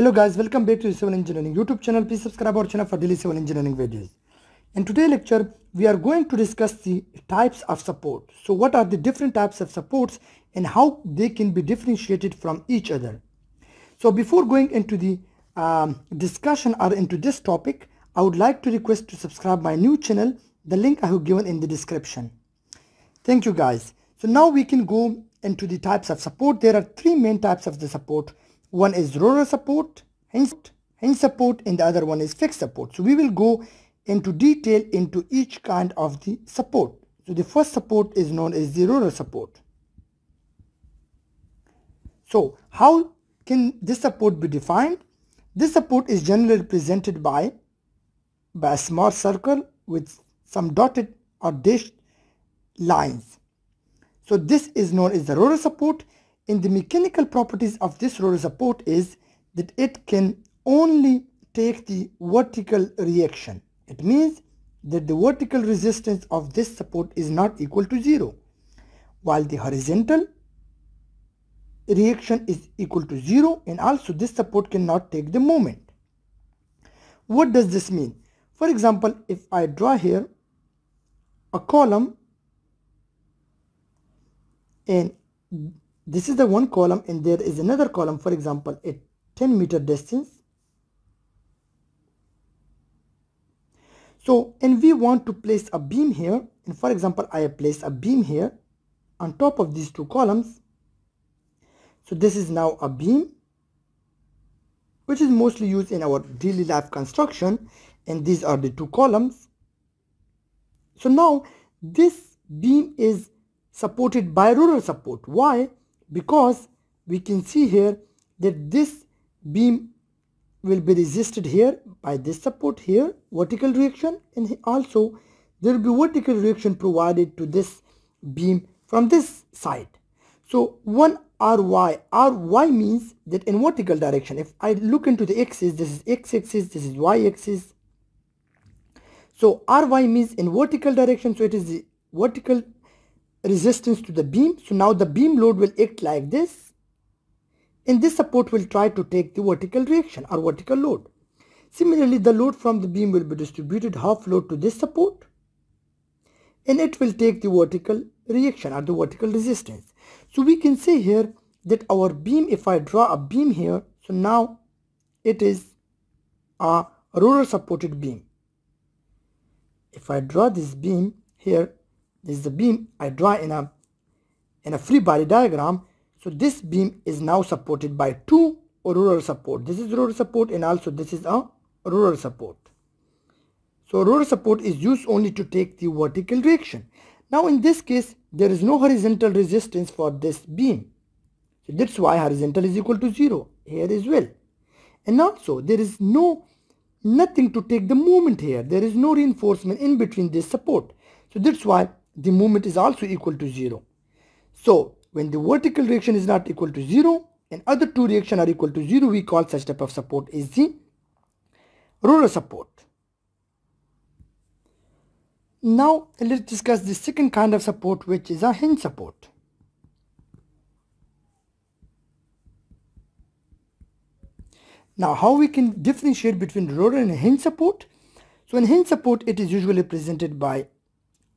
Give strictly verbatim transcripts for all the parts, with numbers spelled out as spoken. Hello guys, welcome back to Civil Engineering YouTube channel. Please subscribe our channel for daily civil engineering videos. In today's lecture, we are going to discuss the types of support. So what are the different types of supports and how they can be differentiated from each other. So before going into the um, discussion or into this topic, I would like to request to subscribe my new channel. The link I have given in the description. Thank you guys. So now we can go into the types of support. There are three main types of the support. One is roller support, hinge support, and the other one is fixed support. So we will go into detail into each kind of the support. So the first support is known as the roller support. So how can this support be defined? This support is generally represented by, by a small circle with some dotted or dashed lines. So this is known as the roller support. And the mechanical properties of this roller support is that it can only take the vertical reaction. It means that the vertical resistance of this support is not equal to zero, while the horizontal reaction is equal to zero, and also this support cannot take the moment. What does this mean? For example, if I draw here a column, and this is the one column, and there is another column, for example, at ten meter distance. So, and we want to place a beam here, and for example, I place a beam here on top of these two columns. So this is now a beam, which is mostly used in our daily life construction, and these are the two columns. So now this beam is supported by roller support. Why? Because we can see here that this beam will be resisted here by this support here, vertical reaction, and also there will be vertical reaction provided to this beam from this side. So one R Y, R Y means that in vertical direction. If I look into the axis, this is x-axis, this is y-axis. So R Y means in vertical direction, so it is the vertical resistance to the beam. So now the beam load will act like this, and this support will try to take the vertical reaction or vertical load. Similarly, the load from the beam will be distributed half load to this support, and it will take the vertical reaction or the vertical resistance. So we can say here that our beam, if I draw a beam here, so now it is a roller supported beam. If I draw this beam here, this is the beam I draw in a in a free body diagram. So this beam is now supported by two roller support. This is roller support, and also this is a roller support. So roller support is used only to take the vertical reaction. Now in this case, there is no horizontal resistance for this beam. So that's why horizontal is equal to zero here as well. And also there is no nothing to take the moment here. There is no reinforcement in between this support. So that's why the moment is also equal to zero. So when the vertical reaction is not equal to zero and other two reactions are equal to zero, we call such type of support is the roller support. Now let's discuss the second kind of support, which is a hinge support. Now how we can differentiate between roller and hinge support? So in hinge support, it is usually represented by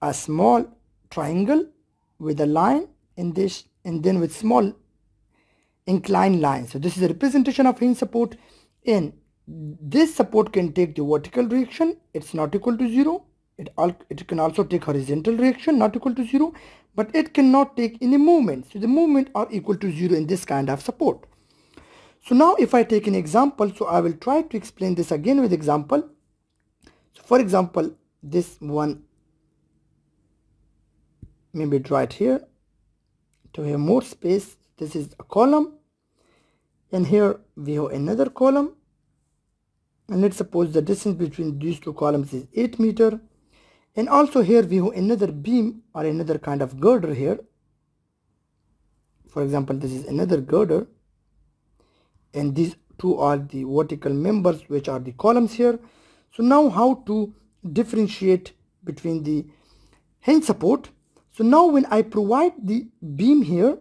a small triangle with a line in this, and then with small inclined lines. So this is a representation of hinge support, and this support can take the vertical reaction. It's not equal to zero. It, al it can also take horizontal reaction, not equal to zero, but it cannot take any movement. So the movement are equal to zero in this kind of support. So now if I take an example, so I will try to explain this again with example. So for example, this one, maybe draw it here to have more space. This is a column, and here we have another column, and let's suppose the distance between these two columns is eight meter, and also here we have another beam or another kind of girder here. For example, this is another girder, and these two are the vertical members, which are the columns here. So now how to differentiate between the hinge support? So now when I provide the beam here,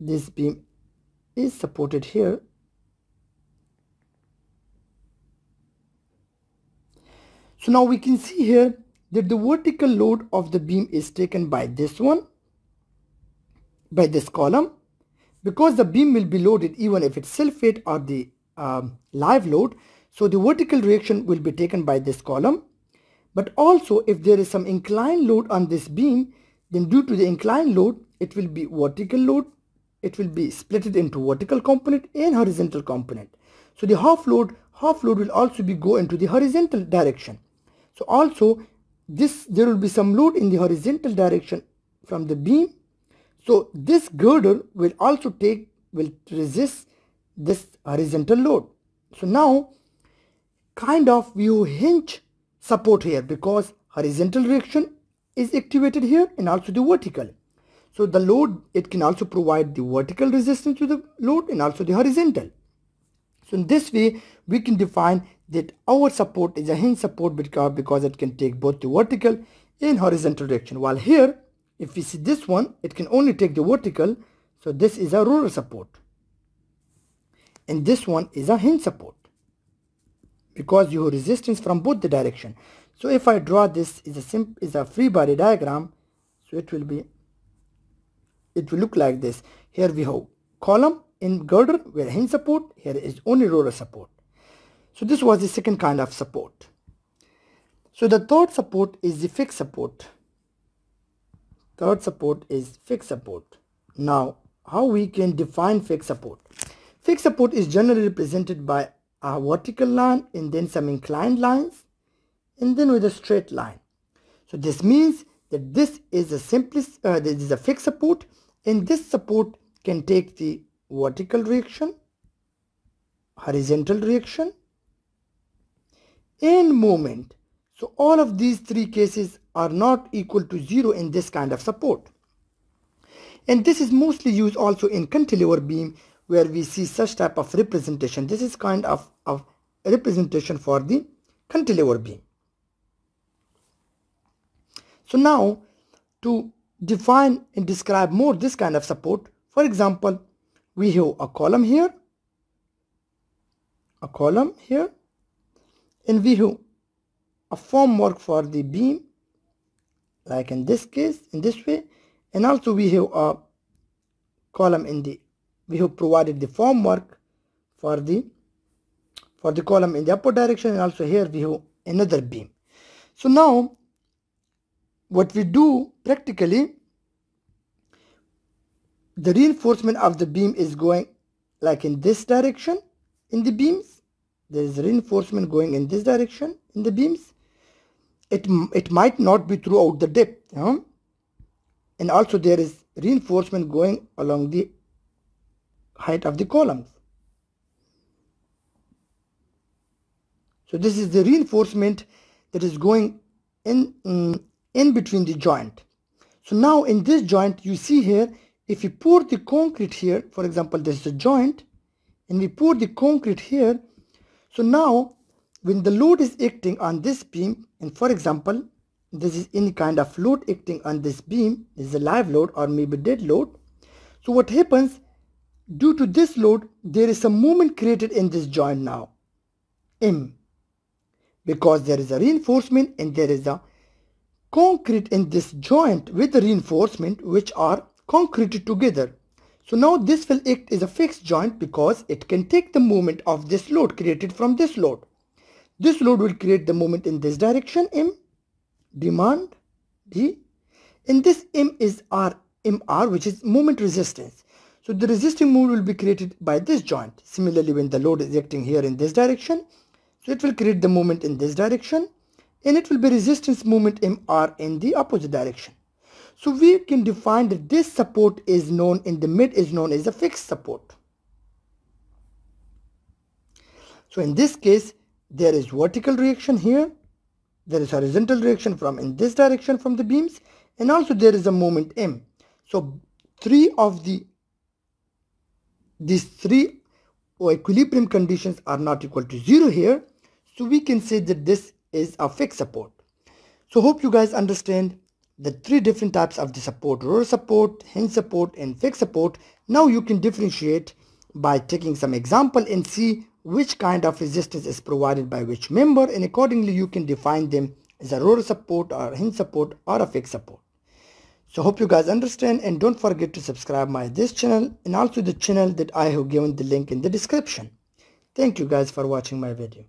this beam is supported here So now we can see here that the vertical load of the beam is taken by this one, by this column, because the beam will be loaded even if it's self-weight or the um, live load. So the vertical reaction will be taken by this column. But also if there is some inclined load on this beam, then due to the inclined load, it will be vertical load. It will be split into vertical component and horizontal component. So the half load, half load will also be go into the horizontal direction. So also this, there will be some load in the horizontal direction from the beam. So this girder will also take, will resist this horizontal load. So now kind of view hinge support here, because horizontal reaction is activated here and also the vertical. So the load, it can also provide the vertical resistance to the load and also the horizontal. So in this way we can define that our support is a hinge support because, because it can take both the vertical and horizontal direction, while here if we see this one, it can only take the vertical. So this is a roller support and this one is a hinge support because you have resistance from both the direction. So if I draw this is a simple is a free body diagram, so it will be it will look like this. Here we have column in girder where hinge support, here is only roller support. So this was the second kind of support. So the third support is the fixed support. Third support is fixed support. Now how we can define fixed support? Fixed support is generally represented by a vertical line and then some inclined lines and then with a straight line. So this means that this is the simplest, uh, this is a fixed support, and this support can take the vertical reaction, horizontal reaction and moment. So all of these three cases are not equal to zero in this kind of support, and this is mostly used also in cantilever beam where we see such type of representation. This is kind of, of representation for the cantilever beam. So now to define and describe more this kind of support, for example we have a column here, a column here, and we have a formwork for the beam like in this case, in this way, and also we have a column in the, we have provided the formwork for the for the column in the upward direction, and also here we have another beam. So now what we do practically, the reinforcement of the beam is going like in this direction in the beams. There is reinforcement going in this direction in the beams. It, it might not be throughout the depth, huh? And also there is reinforcement going along the height of the columns. So this is the reinforcement that is going in, um, in between the joint. So now in this joint you see here, if you pour the concrete here, for example this is a joint, and we pour the concrete here. So now when the load is acting on this beam, and for example this is any kind of load acting on this beam, this is a live load or maybe dead load. So what happens, due to this load there is some movement created in this joint now, M, because there is a reinforcement and there is a concrete in this joint with the reinforcement which are concreted together. So now this will act as a fixed joint because it can take the movement of this load created from this load. This load will create the moment in this direction, M, demand, D, and this M is R, M R, which is moment resistance. So the resisting moment will be created by this joint. Similarly, when the load is acting here in this direction, so it will create the moment in this direction, and it will be resistance moment M R in the opposite direction. So we can define that this support is known in the mid is known as a fixed support. So in this case, there is vertical reaction here, there is horizontal reaction from in this direction from the beams, and also there is a moment M. So three of the these three equilibrium conditions are not equal to zero here. So we can say that this is a fixed support. So hope you guys understand the three different types of the support: roller support, hinge support and fixed support. Now you can differentiate by taking some example and see which kind of resistance is provided by which member, and accordingly you can define them as a rotor support or hinge support or a fixed support. So hope you guys understand, and don't forget to subscribe my this channel and also the channel that I have given the link in the description. Thank you guys for watching my video.